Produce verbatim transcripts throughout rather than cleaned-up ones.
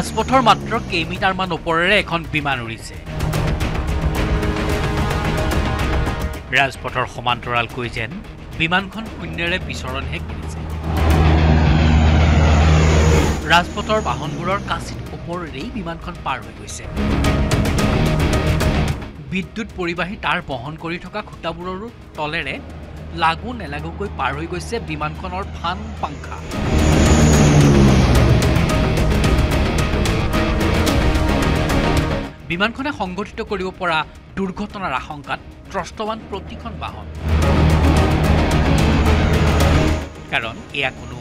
Rajputar matro কেইমিটাৰ মান ওপৰেৰে এখন বিমান উৰিছে Rajputar সমান্তৰাল কৈ যেন বিমানখন শূন্যৰে বিচৰণ হে কৰিছে Rajputar বাহনবোৰৰ কাচিত ওপৰেৰে বিমানখন পাৰ হৈ গৈছে বিদ্যুৎ পৰিবাহী তাৰ বহন কৰি থকা খুটাবোৰৰ তলেৰে লাগু নেলাগুকৈ পাৰ হৈ গৈছে বিমানখনৰ ফান পাংখা বিমানখনে সংগঠিত কৰিব পৰা দুৰ্ঘটনাৰ আশংকাত ত্ৰস্তবান প্ৰতিখন বাহন কাৰণ এয়া কোনো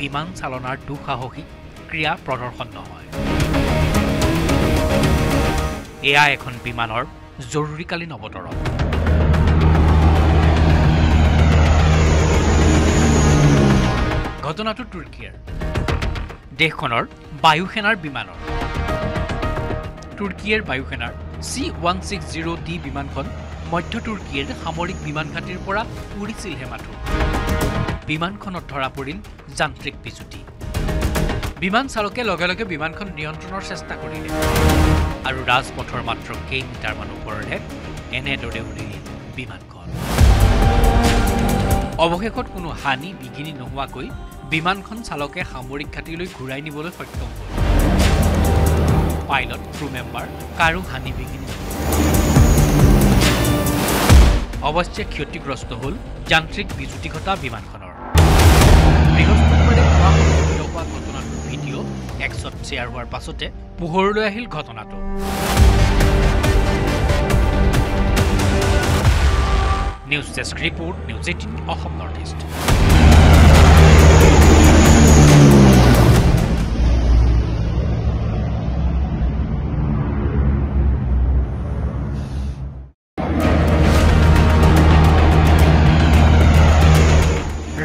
বিমান চালনাৰ দুঃসাহসিক ক্ৰিয়া প্ৰদৰ্শন নহয় এয়া এখন বিমানৰ জৰুৰীকালীন অৱতৰণ ঘটনাটো তুৰ্কীৰ দেশখনৰ বায়ুসেনাৰ বিমানৰ Turkey's Bayukenar C one sixty D বিমানখন মধ্য তুৰ্কিৰ সামৰিক বিমান ঘাটিৰ পৰা উৰিছিল হেমাটো বিমানখনত ধৰা পৰিল যান্ত্ৰিক বিজুতি বিমান চালকে লগে লগে বিমানখন নিয়ন্ত্ৰণৰ চেষ্টা কৰিলে আৰু ৰাজপথৰ মাত্ৰ কেইমিটাৰ মান ওপৰতে এনেদৰে উৰিল বিমানখন অৱশেষত কোনো হানি বিঘিনি নোহোৱাকৈ বিমানখন চালকে সামৰিক ঘাটিলৈ ঘূৰাই নিবলৈ সক্ষম হ'ল Pilot crew member কাৰো হানি বিঘিনি অৱশ্যে ক্ষতিগ্ৰস্ত হল যান্ত্ৰিক বিজুতি ঘটা বিমানখনৰ বৃহস্পতিবাৰে হোৱা ঘটনাটোৰ ভিডিঅ একচত শ্বেয়াৰ হোৱাৰ পাছতে পোহৰলৈ আহিল ঘটনাটো news desk report news eighteen Assam north east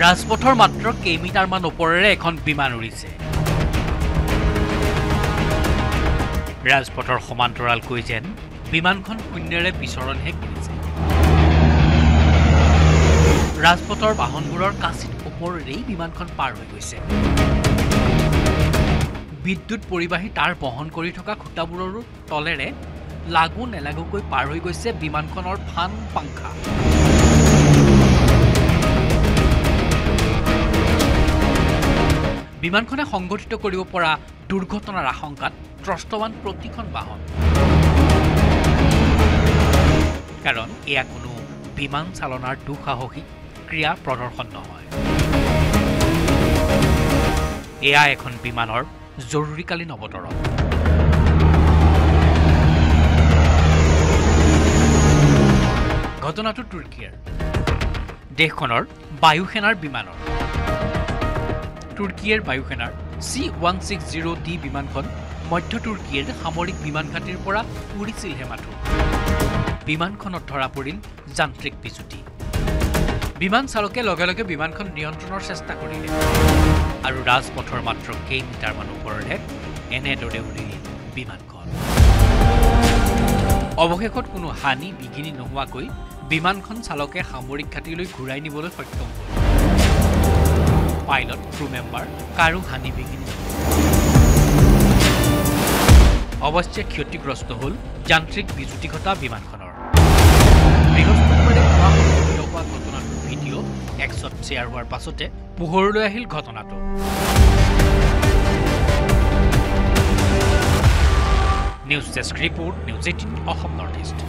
Rajputar matro কেইমিটাৰ মান ওপৰেৰে এখন বিমান উৰিছে Rajputar সমান্তৰাল কৈ যেন বিমানখন শূন্যৰে বিচৰণ হে কৰিছে Rajputar বাহনবোৰৰ কাচিত ওপৰেৰে বিমানখন পাৰ হৈ গৈছে বিদ্যুৎ পৰিবাহী তাৰ বহন কৰি থকা খুটাবোৰৰ তলেৰে লাগু নেলাগুকৈ পাৰ হৈ গৈছে বিমানখনৰ ফান পাংখা বিমানখনে সংগঠিত কৰিব পৰা দুৰ্ঘটনাৰ আশংকাত ত্ৰস্তবান প্ৰতিখন বাহন কাৰণ এয়া কোনো বিমান চালনাৰ দুঃসাহসিক ক্ৰিয়া প্ৰদৰ্শন নহয় এয়া এখন বিমানৰ জৰুৰীকালীন অৱতৰণ ঘটনাটো তুৰ্কীৰ দেশখনৰ বায়ুসেনাৰ বিমানৰ Turkey's Bayukenar C one sixty D বিমানখন মধ্য তুৰ্কিৰ সামৰিক বিমান ঘাটিৰ পৰা উৰিছিল হেমাটো বিমানখনত ধৰা পৰিল যান্ত্ৰিক বিজুতি বিমান চালকে লগে লগে বিমানখন নিয়ন্ত্ৰণৰ চেষ্টা কৰিলে আৰু ৰাজপথৰ মাত্ৰ কেইমিটাৰ মান ওপৰতে এনেদৰে উৰিল বিমানখন অৱশেষত কোনো হানি বিঘিনি নোহোৱাকৈ বিমানখন চালকে সামৰিক ঘাটিলৈ ঘূৰাই নিবলৈ সক্ষম হ'ল Pilot crew member কাৰো হানি বিঘিনি অৱশ্যে ক্ষতিগ্ৰস্ত হল যান্ত্ৰিক বিজুতি ঘটা বিমানখনৰ বৃহস্পতিবাৰে হোৱা ঘটনাটোৰ ভিডিঅ একচত শ্বেয়াৰ হোৱাৰ পাছতে পোহৰলৈ আহিল ঘটনাটো news desk report news eighteen Assam north east